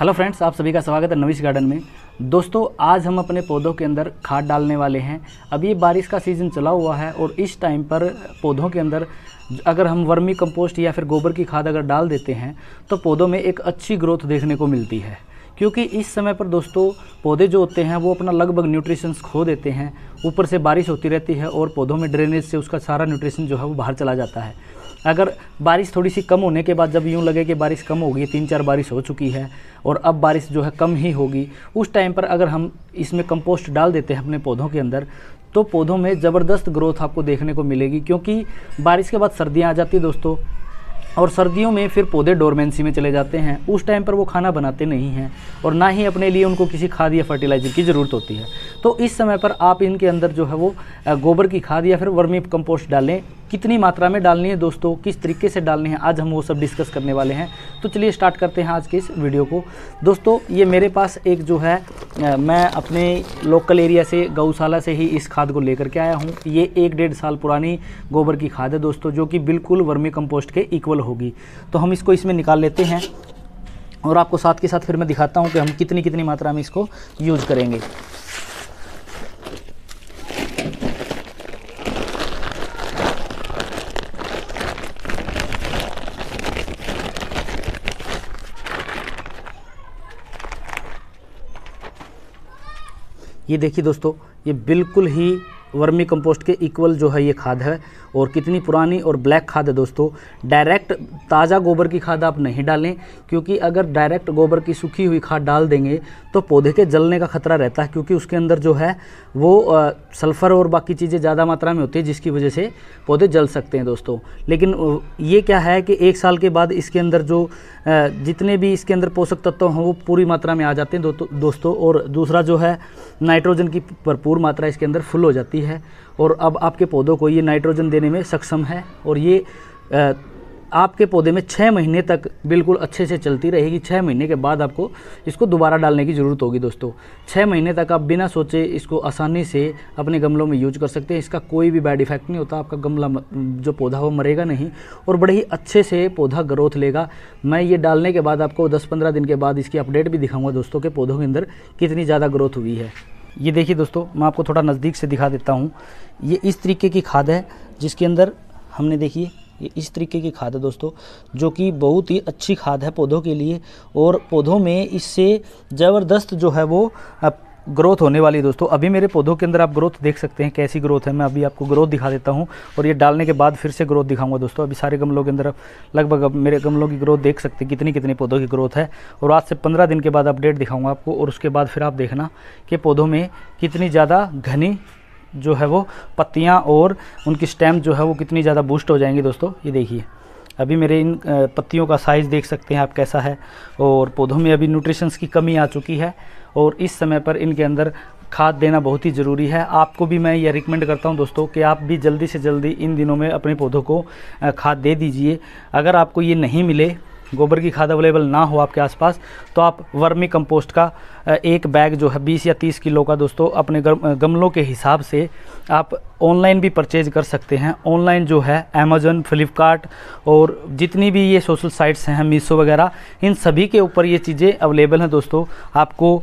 Hello friends, आप सभी का स्वागत है नविश गार्डन में। दोस्तों, आज हम अपने पौधों के अंदर खाद डालने वाले हैं। अब ये बारिश का सीज़न चला हुआ है और इस टाइम पर पौधों के अंदर अगर हम वर्मी कंपोस्ट या फिर गोबर की खाद अगर डाल देते हैं तो पौधों में एक अच्छी ग्रोथ देखने को मिलती है, क्योंकि इस समय पर दोस्तों पौधे जो होते हैं वो अपना लगभग न्यूट्रिशंस खो देते हैं। ऊपर से बारिश होती रहती है और पौधों में ड्रेनेज से उसका सारा न्यूट्रिशन जो है वो बाहर चला जाता है। अगर बारिश थोड़ी सी कम होने के बाद जब यूँ लगे कि बारिश कम होगी, 3-4 बारिश हो चुकी है और अब बारिश जो है कम ही होगी, उस टाइम पर अगर हम इसमें कंपोस्ट डाल देते हैं अपने पौधों के अंदर तो पौधों में ज़बरदस्त ग्रोथ आपको देखने को मिलेगी। क्योंकि बारिश के बाद सर्दियाँ आ जाती है दोस्तों, और सर्दियों में फिर पौधे डोरमेंसी में चले जाते हैं। उस टाइम पर वो खाना बनाते नहीं हैं और ना ही अपने लिए उनको किसी खाद या फर्टिलाइज़र की ज़रूरत होती है। तो इस समय पर आप इनके अंदर जो है वो गोबर की खाद या फिर वर्मी कंपोस्ट डालें। कितनी मात्रा में डालनी है दोस्तों, किस तरीके से डालनी है, आज हम वो सब डिस्कस करने वाले हैं। तो चलिए स्टार्ट करते हैं आज के इस वीडियो को। दोस्तों, ये मेरे पास एक जो है मैं अपने लोकल एरिया से, गौशाला से ही इस खाद को लेकर के आया हूँ। ये 1-1.5 साल पुरानी गोबर की खाद है दोस्तों, जो कि बिल्कुल वर्मी कंपोस्ट के इक्वल होगी। तो हम इसको इसमें निकाल लेते हैं और आपको साथ के साथ फिर मैं दिखाता हूँ कि हम कितनी मात्रा में इसको यूज़ करेंगे। ये देखिए दोस्तों, ये बिल्कुल ही वर्मी कंपोस्ट के इक्वल जो है ये खाद है, और कितनी पुरानी और ब्लैक खाद है दोस्तों। डायरेक्ट ताज़ा गोबर की खाद आप नहीं डालें, क्योंकि अगर डायरेक्ट गोबर की सूखी हुई खाद डाल देंगे तो पौधे के जलने का खतरा रहता है, क्योंकि उसके अंदर जो है वो सल्फ़र और बाकी चीज़ें ज़्यादा मात्रा में होती है, जिसकी वजह से पौधे जल सकते हैं दोस्तों। लेकिन ये क्या है कि 1 साल के बाद इसके अंदर जो जितने भी इसके अंदर पोषक तत्व हों वो पूरी मात्रा में आ जाते हैं दोस्तों। और दूसरा जो है नाइट्रोजन की भरपूर मात्रा इसके अंदर फुल हो जाती है, और अब आपके पौधों को ये नाइट्रोजन देने में सक्षम है, और ये आपके पौधे में 6 महीने तक बिल्कुल अच्छे से चलती रहेगी। 6 महीने के बाद आपको इसको दोबारा डालने की ज़रूरत होगी दोस्तों। 6 महीने तक आप बिना सोचे इसको आसानी से अपने गमलों में यूज कर सकते हैं। इसका कोई भी बैड इफेक्ट नहीं होता, आपका गमला जो पौधा वो मरेगा नहीं और बड़े ही अच्छे से पौधा ग्रोथ लेगा। मैं ये डालने के बाद आपको 10-15 दिन के बाद इसकी अपडेट भी दिखाऊँगा दोस्तों के पौधों के अंदर कितनी ज़्यादा ग्रोथ हुई है। ये देखिए दोस्तों, मैं आपको थोड़ा नज़दीक से दिखा देता हूँ। ये इस तरीके की खाद है जिसके अंदर हमने, देखिए ये इस तरीके की खाद है दोस्तों, जो कि बहुत ही अच्छी खाद है पौधों के लिए, और पौधों में इससे ज़बरदस्त जो है वो ग्रोथ होने वाली है दोस्तों। अभी मेरे पौधों के अंदर आप ग्रोथ देख सकते हैं, कैसी ग्रोथ है। मैं अभी आपको ग्रोथ दिखा देता हूं और ये डालने के बाद फिर से ग्रोथ दिखाऊंगा दोस्तों। अभी सारे गमलों के अंदर आप लगभग अब मेरे गमलों की ग्रोथ देख सकते हैं, कितनी पौधों की ग्रोथ है। और आज से 15 दिन के बाद अपडेट दिखाऊँगा आपको, और उसके बाद फिर आप देखना कि पौधों में कितनी ज़्यादा घनी जो है वो पत्तियाँ और उनकी स्टेम जो है वो कितनी ज़्यादा बूस्ट हो जाएंगी दोस्तों। ये देखिए, अभी मेरे इन पत्तियों का साइज़ देख सकते हैं आप कैसा है, और पौधों में अभी न्यूट्रिशंस की कमी आ चुकी है, और इस समय पर इनके अंदर खाद देना बहुत ही ज़रूरी है। आपको भी मैं ये रिकमेंड करता हूं दोस्तों कि आप भी जल्दी से जल्दी इन दिनों में अपने पौधों को खाद दे दीजिए। अगर आपको ये नहीं मिले, गोबर की खाद अवेलेबल ना हो आपके आसपास, तो आप वर्मी कंपोस्ट का एक बैग जो है 20 या 30 किलो का दोस्तों अपने गमलों के हिसाब से आप ऑनलाइन भी परचेज़ कर सकते हैं। ऑनलाइन जो है अमेज़न, फ्लिपकार्ट और जितनी भी ये सोशल साइट्स हैं, मीशो वगैरह, इन सभी के ऊपर ये चीज़ें अवेलेबल हैं दोस्तों। आपको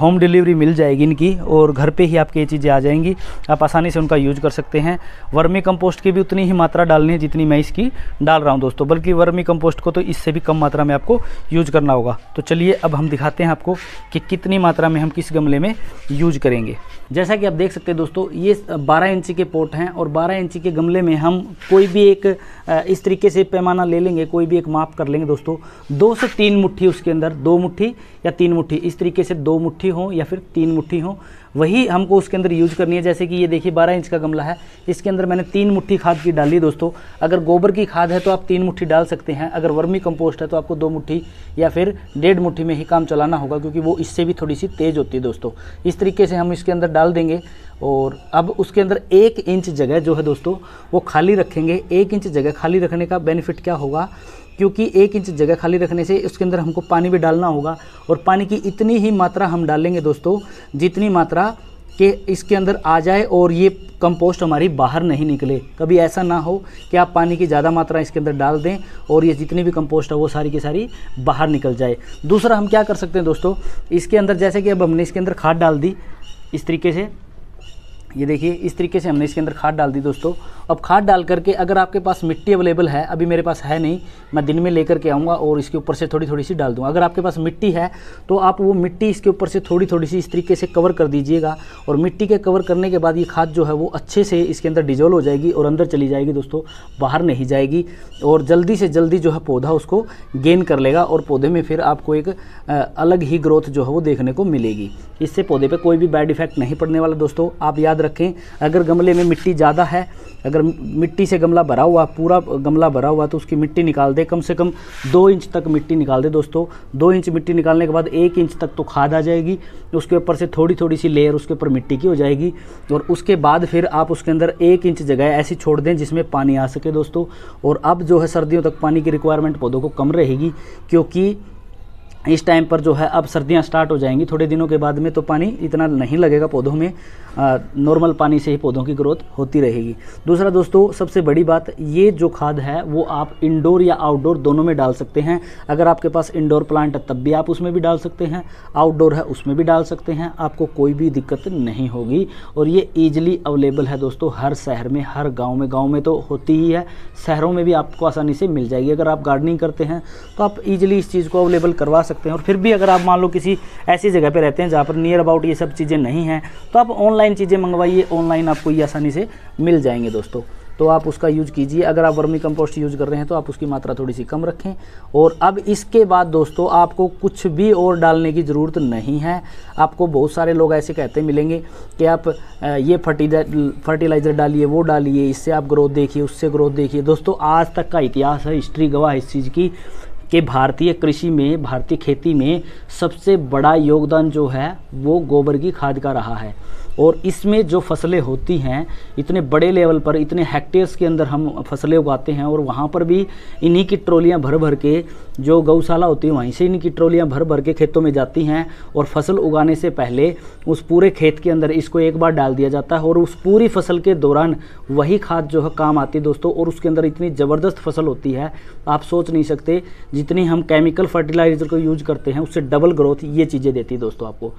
होम डिलीवरी मिल जाएगी इनकी, और घर पे ही आपकी ये चीज़ें आ जाएंगी, आप आसानी से उनका यूज कर सकते हैं। वर्मी कंपोस्ट की भी उतनी ही मात्रा डालनी है जितनी मैं इसकी डाल रहा हूँ दोस्तों, बल्कि वर्मी कंपोस्ट को तो इससे भी कम मात्रा में आपको यूज करना होगा। तो चलिए अब हम दिखाते हैं आपको कि कितनी मात्रा में हम किस गमले में यूज करेंगे। जैसा कि आप देख सकते हैं दोस्तों, ये 12 इंची के पॉट हैं, और 12 इंची के गमले में हम कोई भी एक इस तरीके से पैमाना ले लेंगे, कोई भी एक माप कर लेंगे दोस्तों। 2 से 3 मुट्ठी उसके अंदर, 2 मुट्ठी या 3 मुट्ठी, इस तरीके से 2 मुट्ठी हो या फिर 3 मुट्ठी हो, वही हमको उसके अंदर यूज करनी है। जैसे कि ये देखिए 12 इंच का गमला है, इसके अंदर मैंने 3 मुट्ठी खाद की डाली दोस्तों। अगर गोबर की खाद है तो आप 3 मुट्ठी डाल सकते हैं, अगर वर्मी कंपोस्ट है तो आपको 2 मुट्ठी या फिर 1.5 मुट्ठी में ही काम चलाना होगा, क्योंकि वो इससे भी थोड़ी सी तेज़ होती है दोस्तों। इस तरीके से हम इसके अंदर डाल देंगे, और अब उसके अंदर 1 इंच जगह जो है दोस्तों वो खाली रखेंगे। 1 इंच जगह खाली रखने का बेनिफिट क्या होगा, क्योंकि 1 इंच जगह खाली रखने से उसके अंदर हमको पानी भी डालना होगा, और पानी की इतनी ही मात्रा हम डालेंगे दोस्तों जितनी मात्रा कि इसके अंदर आ जाए और ये कंपोस्ट हमारी बाहर नहीं निकले। कभी ऐसा ना हो कि आप पानी की ज़्यादा मात्रा इसके अंदर डाल दें और ये जितनी भी कंपोस्ट है वो सारी की सारी बाहर निकल जाए। दूसरा हम क्या कर सकते हैं दोस्तों, इसके अंदर जैसे कि अब हमने इसके अंदर खाद डाल दी इस तरीके से, ये देखिए इस तरीके से हमने इसके अंदर खाद डाल दी दोस्तों। अब खाद डाल करके अगर आपके पास मिट्टी अवेलेबल है, अभी मेरे पास है नहीं, मैं दिन में लेकर के आऊँगा और इसके ऊपर से थोड़ी थोड़ी सी डाल दूँगा। अगर आपके पास मिट्टी है तो आप वो मिट्टी इसके ऊपर से थोड़ी थोड़ी सी इस तरीके से कवर कर दीजिएगा और मिट्टी के कवर करने के बाद ये खाद जो है वो अच्छे से इसके अंदर डिजोल्व हो जाएगी और अंदर चली जाएगी दोस्तों, बाहर नहीं जाएगी और जल्दी से जल्दी जो है पौधा उसको गेन कर लेगा और पौधे में फिर आपको एक अलग ही ग्रोथ जो है वो देखने को मिलेगी। इससे पौधे पर कोई भी बैड इफेक्ट नहीं पड़ने वाला दोस्तों। आप याद रखें, अगर गमले में मिट्टी ज़्यादा है, अगर मिट्टी से गमला भरा हुआ, पूरा गमला भरा हुआ, तो उसकी मिट्टी निकाल दे, कम से कम 2 इंच तक मिट्टी निकाल दे दोस्तों। 2 इंच मिट्टी निकालने के बाद 1 इंच तक तो खाद आ जाएगी, उसके ऊपर से थोड़ी थोड़ी सी लेयर उसके ऊपर मिट्टी की हो जाएगी और उसके बाद फिर आप उसके अंदर 1 इंच जगह ऐसी छोड़ दें जिसमें पानी आ सके दोस्तों। और अब जो है सर्दियों तक पानी की रिक्वायरमेंट पौधों को कम रहेगी, क्योंकि इस टाइम पर जो है अब सर्दियां स्टार्ट हो जाएंगी थोड़े दिनों के बाद में, तो पानी इतना नहीं लगेगा पौधों में, नॉर्मल पानी से ही पौधों की ग्रोथ होती रहेगी। दूसरा दोस्तों, सबसे बड़ी बात, ये जो खाद है वो आप इंडोर या आउटडोर दोनों में डाल सकते हैं। अगर आपके पास इंडोर प्लांट है तब भी आप उसमें भी डाल सकते हैं, आउटडोर है उसमें भी डाल सकते हैं, आपको कोई भी दिक्कत नहीं होगी। और ये ईजिली अवेलेबल है दोस्तों हर शहर में, हर गाँव में। गाँव में तो होती ही है, शहरों में भी आपको आसानी से मिल जाएगी। अगर आप गार्डनिंग करते हैं तो आप ईजिली इस चीज़ को अवेलेबल करवा सकते हैं। और फिर भी अगर आप मान लो किसी ऐसी जगह पे रहते हैं जहाँ पर नियर अबाउट ये सब चीज़ें नहीं हैं, तो आप ऑनलाइन चीज़ें मंगवाइए, ऑनलाइन आपको ये आसानी से मिल जाएंगे दोस्तों, तो आप उसका यूज़ कीजिए। अगर आप वर्मी कंपोस्ट यूज़ कर रहे हैं तो आप उसकी मात्रा थोड़ी सी कम रखें। और अब इसके बाद दोस्तों आपको कुछ भी और डालने की ज़रूरत नहीं है। आपको बहुत सारे लोग ऐसे कहते मिलेंगे कि आप ये फर्टिलाइज़र डालिए, वो डालिए, इससे आप ग्रोथ देखिए, उससे ग्रोथ देखिए। दोस्तों आज तक का इतिहास है, हिस्ट्री गवाह इस चीज़ की कि भारतीय कृषि में, भारतीय खेती में सबसे बड़ा योगदान जो है वो गोबर की खाद का रहा है। और इसमें जो फसलें होती हैं, इतने बड़े लेवल पर, इतने हेक्टेयर्स के अंदर हम फसलें उगाते हैं और वहाँ पर भी इन्हीं की ट्रॉलियाँ भर भर के, जो गौशाला होती है वहीं से इनकी ट्रॉलियाँ भर भर के खेतों में जाती हैं और फसल उगाने से पहले उस पूरे खेत के अंदर इसको एक बार डाल दिया जाता है और उस पूरी फसल के दौरान वही खाद जो है काम आती है दोस्तों। और उसके अंदर इतनी ज़बरदस्त फसल होती है, आप सोच नहीं सकते। जितनी हम केमिकल फर्टिलाइज़र को यूज करते हैं उससे डबल ग्रोथ ये चीज़ें देती है दोस्तों। आपको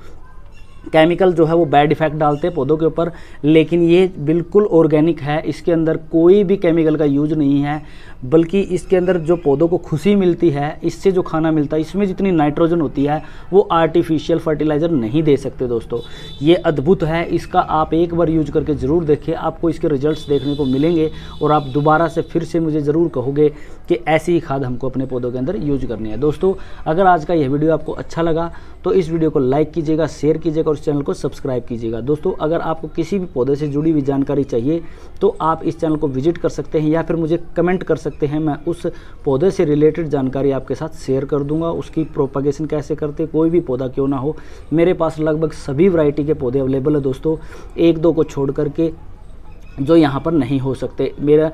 केमिकल जो है वो बैड इफेक्ट डालते हैं पौधों के ऊपर, लेकिन ये बिल्कुल ऑर्गेनिक है, इसके अंदर कोई भी केमिकल का यूज नहीं है। बल्कि इसके अंदर जो पौधों को खुशी मिलती है, इससे जो खाना मिलता है, इसमें जितनी नाइट्रोजन होती है वो आर्टिफिशियल फर्टिलाइज़र नहीं दे सकते दोस्तों। ये अद्भुत है, इसका आप एक बार यूज करके ज़रूर देखिए, आपको इसके रिजल्ट्स देखने को मिलेंगे और आप दोबारा से फिर से मुझे ज़रूर कहोगे कि ऐसी ही खाद हमको अपने पौधों के अंदर यूज करनी है। दोस्तों अगर आज का यह वीडियो आपको अच्छा लगा तो इस वीडियो को लाइक कीजिएगा, शेयर कीजिएगा और इस चैनल को सब्सक्राइब कीजिएगा। दोस्तों अगर आपको किसी भी पौधे से जुड़ी हुई जानकारी चाहिए तो आप इस चैनल को विजिट कर सकते हैं या फिर मुझे कमेंट कर सकते हैं, मैं उस पौधे से रिलेटेड जानकारी आपके साथ शेयर कर दूंगा। उसकी प्रोपगेशन कैसे करते, कोई भी पौधा क्यों ना हो, मेरे पास लगभग सभी वैरायटी के पौधे अवेलेबल है दोस्तों, 1-2 को छोड़ करके जो यहाँ पर नहीं हो सकते। मेरा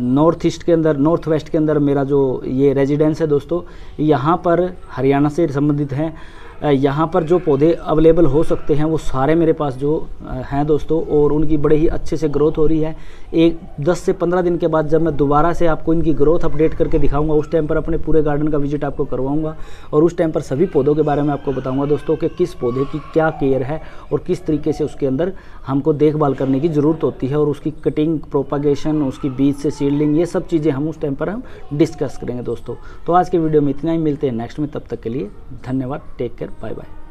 नॉर्थ ईस्ट के अंदर, नॉर्थ वेस्ट के अंदर मेरा जो ये रेजिडेंस है दोस्तों, यहाँ पर हरियाणा से संबंधित हैं, यहाँ पर जो पौधे अवेलेबल हो सकते हैं वो सारे मेरे पास जो हैं दोस्तों, और उनकी बड़े ही अच्छे से ग्रोथ हो रही है। 10 से 15 दिन के बाद जब मैं दोबारा से आपको इनकी ग्रोथ अपडेट करके दिखाऊंगा, उस टाइम पर अपने पूरे गार्डन का विजिट आपको करवाऊंगा और उस टाइम पर सभी पौधों के बारे में आपको बताऊंगा दोस्तों कि किस पौधे की क्या केयर है और किस तरीके से उसके अंदर हमको देखभाल करने की ज़रूरत होती है और उसकी कटिंग, प्रोपागेशन, उसकी बीज से सीडलिंग, ये सब चीज़ें हम उस टाइम पर हम डिस्कस करेंगे दोस्तों। तो आज के वीडियो में इतना ही, मिलते हैं नेक्स्ट में, तब तक के लिए धन्यवाद, टेक केयर, बाय बाय।